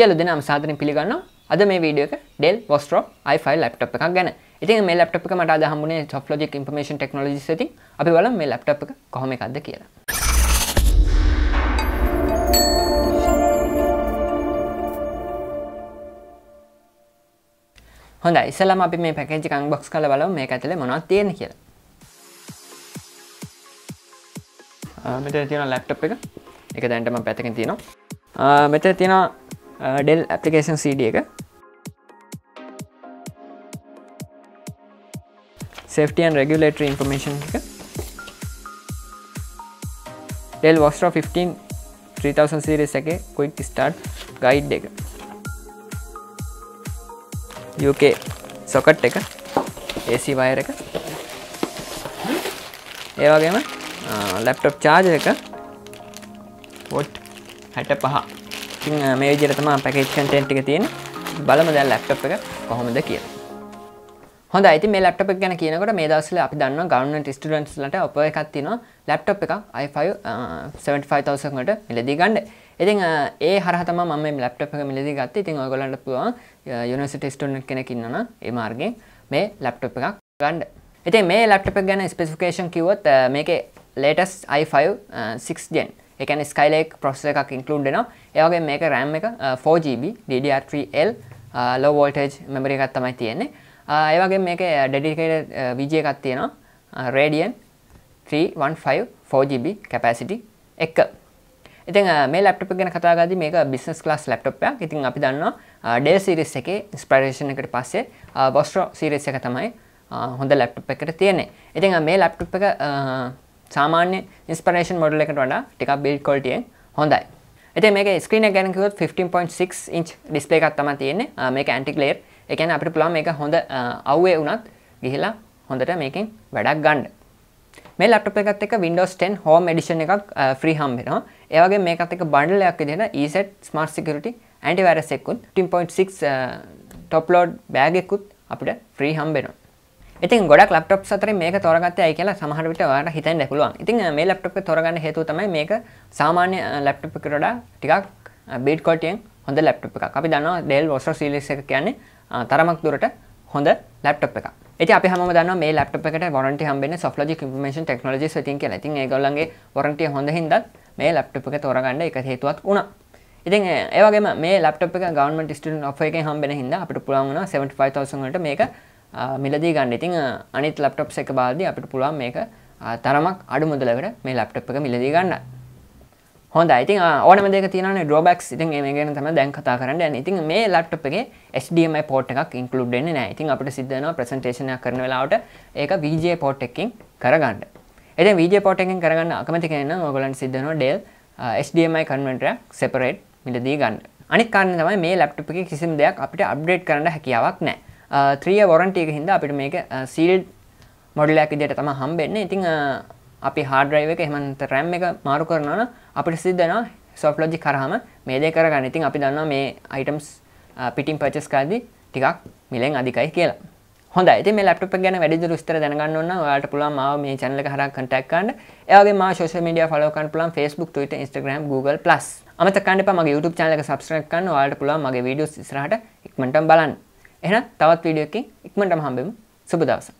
සියලු දෙනාම සාදරයෙන් පිළිගන්නවා අද මේ වීඩියෝ එක Dell Vostro i5 laptop එකක් ගැන. ඉතින් මේ laptop එක මට අද හම්බුනේ Logic Information Technologies එකෙන්. අපි බලමු මේ laptop එක කොහොම එකක්ද කියලා. හොඳයි ඉතින්ම අපි මේ package එක unbox කරලා බලමු මේක ඇතුලේ මොනවද තියෙන්නේ කියලා. මෙතන තියෙන laptop එක. ඒක දැනට මම පැත්තකින් තියෙනවා. මෙතන තියෙන Dell application CD එක safety and regulatory information එක Dell Vostro 15 3000 series එකේ quick start guide එක UK socket එක AC wire එක ඒ වගේම laptop charger එක watt 65 මේ විදිහට තමයි package content එක තියෙන්නේ. බලමු දැන් laptop එක කොහොමද කියලා. හොඳයි. ඉතින් මේ laptop එක ගැන කියනකොට මේ දවස්වල අපි දන්නවා government students ලට offer එකක් තියෙනවා. laptop එකක් i5 75000 කට මිලදී ගන්න. ඉතින් ඒ හරහා තමයි මම මේ laptop එක මිලදී ගත්තේ. ඉතින් ඔයගොල්ලන්ට පුළුවන් university student කෙනෙක් ඉන්නවා නම් ඒ මාර්ගයෙන් මේ laptop එකක් ගන්න. ඉතින් මේ laptop එක ගැන specification කිව්වොත් මේකේ latest i5 6th gen ඒ කියන්නේ Skylake processor එකක් include වෙනවා. ඒ වගේම මේක RAM එක 4GB DDR3L low voltage memory එකක් තමයි තියෙන්නේ. ඒ වගේම මේකේ dedicated VGA එකක් තියෙනවා. Radiant 315 4GB capacity එක. ඉතින් මේ laptop එක ගැන කතා කරද්දී මේක business class laptop එකක්. ඉතින් අපි දන්නවා Dell series එකේ inspiration එකට පස්සේ Vostro series එක තමයි හොඳ laptop එකකට තියෙන්නේ. ඉතින් මේ laptop එක සාමාන්‍ය inspiration model එකට වඩා ටිකක් build quality එක හොඳයි. ඉතින් මේකේ screen එක ගැන කිව්වොත් 15.6 inch display එකක් තමයි තියෙන්නේ. මේක anti glare. ඒ කියන්නේ අපිට පුළුවන් මේක හොඳ අවුවේ වුණත් ගිහිලා හොඳට මේකෙන් වැඩක් ගන්න. මේ laptop එකත් එක්ක Windows 10 Home Edition එකක් free හම්බ වෙනවා. ඒ වගේම මේකත් එක්ක bundle එකක් විදිහට ESET Smart Security Antivirus එකකුත් 15.6 top load bag එකකුත් අපිට free හම්බ වෙනවා. ඉතින් ගොඩක් laptops අතරින් මේක තෝරගත්තේ ඇයි කියලා සමහර විට ඔයාලට හිතෙන්න පුළුවන්. ඉතින් මේ laptop එක තෝරගන්න හේතුව තමයි මේක සාමාන්‍ය laptop එකකට වඩා ටිකක් build quality එකෙන් හොඳ laptop එකක්. අපි දන්නවා Dell Vostro series එක කියන්නේ තරමක් දුරට හොඳ laptop එකක්. ඉතින් අපි හැමෝම දන්නවා මේ laptop එකට warranty හම්බෙන්නේ Logic Information Technologies වලින් කියලා. ඉතින් ඒගොල්ලන්ගේ warranty හොඳ හින්දා මේ laptop එක තෝරගන්න එක හේතුවක් වුණා. ඉතින් ඒ වගේම මේ laptop එක government student offer එකෙන් හම්බෙන හින්දා අපිට පුළුවන් වුණා 75000 වලට මේක මිලදී ගන්න. ඉතින් අනිත් laptops එක බලද්දී අපිට පුළුවන් මේක තරමක් අඩු මුදලකට මේ laptop එක මිලදී ගන්න. හොඳයි. ඉතින් ඕනම දෙයක තියෙනවානේ drawbacks. ඉතින් මේ ගැන තමයි දැන් කතා කරන්න යන්නේ. ඉතින් මේ laptop එකේ HDMI port එකක් include වෙන්නේ නැහැ. ඉතින් අපිට සිද්ධ වෙනවා presentation එකක් කරන වෙලාවට ඒක VGA port එකකින් කරගන්න. ඉතින් VGA port එකකින් කරගන්න අකමැති කෙනෙක් නම් ඔයගොල්ලන්ට සිද්ධ වෙනවා Dell HDMI converter එක separate මිලදී ගන්න. අනිත් කාරණේ තමයි මේ laptop එකේ කිසිම දෙයක් අපිට update කරන්න හැකියාවක් නැහැ. 3 year warranty එක හින්දා අපිට මේක sealed model එකක් විදිහට තමයි හම්බෙන්නේ. ඉතින් අපි hard drive එක එහෙම නැත්නම් RAM එක මාරු කරනවා නම් අපිට සිද්ධ වෙනවා soft logic කරාම මේ දේ කරගන්න. ඉතින් අපි දන්නවා මේ items පිටින් purchase කරද්දී ටිකක් මිලෙන් අධිකයි කියලා. හොඳයි. ඉතින් මේ laptop එක ගැන වැඩිදුර විස්තර දැනගන්න ඕන නම් ඔයාලට පුළුවන් මාව මේ channel එක හරහා contact කරන්න. ඒ වගේම මාව social media follow කරන්න පුළුවන් Facebook, Twitter, Instagram, Google+. අමතක කරන්න එපා මගේ YouTube channel එක subscribe කරන්න. ඔයාලට පුළුවන් මගේ videos ඉස්සරහට ඉක්මනටම බලන්න. එහෙනම් තවත් වීඩියෝ එකකින් ඉක්මනටම හම්බෙමු. සුබ දවසක්.